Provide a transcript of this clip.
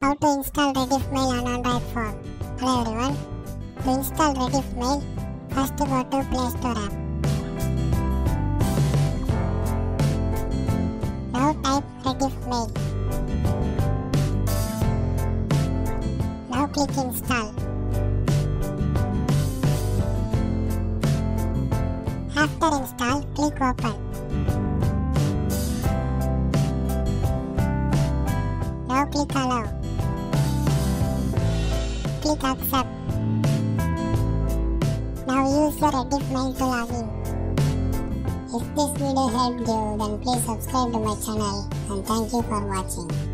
How to install Rediffmail on Android phone. Hello everyone. To install Rediffmail, first go to Play Store app. Now type Rediffmail. Now click install. After install, click open. Now click allow. Click accept. Now use your Rediffmail to log in. If this video helped you, then please subscribe to my channel, and thank you for watching.